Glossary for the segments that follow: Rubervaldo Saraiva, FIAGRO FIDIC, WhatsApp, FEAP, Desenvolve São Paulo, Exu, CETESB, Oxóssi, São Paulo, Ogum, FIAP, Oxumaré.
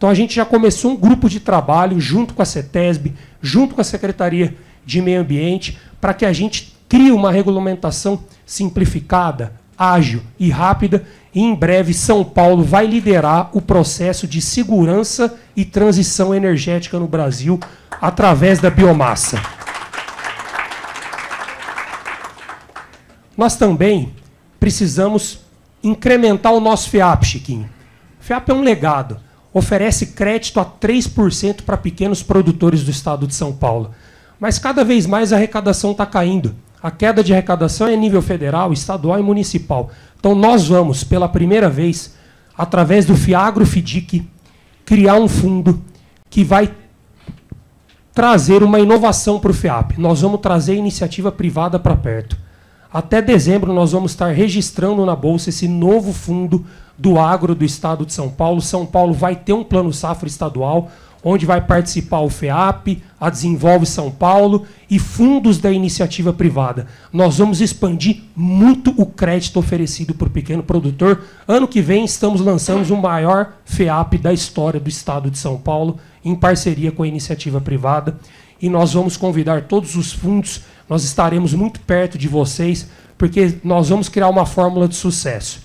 Então, a gente já começou um grupo de trabalho junto com a CETESB, junto com a Secretaria de Meio Ambiente, para que a gente crie uma regulamentação simplificada, ágil e rápida. E, em breve, São Paulo vai liderar o processo de segurança e transição energética no Brasil através da biomassa. Nós também precisamos incrementar o nosso FIAP, Chiquinho. O FIAP é um legado. Oferece crédito a 3% para pequenos produtores do estado de São Paulo. Mas cada vez mais a arrecadação está caindo. A queda de arrecadação é nível federal, estadual e municipal. Então nós vamos, pela primeira vez, através do FIAGRO FIDIC, criar um fundo que vai trazer uma inovação para o FIAP. Nós vamos trazer a iniciativa privada para perto. Até dezembro nós vamos estar registrando na Bolsa esse novo fundo do agro do estado de São Paulo. São Paulo vai ter um plano safra estadual, onde vai participar o FEAP, a Desenvolve São Paulo e fundos da iniciativa privada. Nós vamos expandir muito o crédito oferecido para o pequeno produtor. Ano que vem estamos lançando o maior FEAP da história do estado de São Paulo, em parceria com a iniciativa privada. E nós vamos convidar todos os fundos, nós estaremos muito perto de vocês, porque nós vamos criar uma fórmula de sucesso.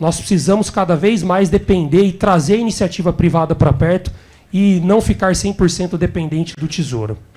Nós precisamos cada vez mais depender e trazer a iniciativa privada para perto e não ficar 100% dependente do Tesouro.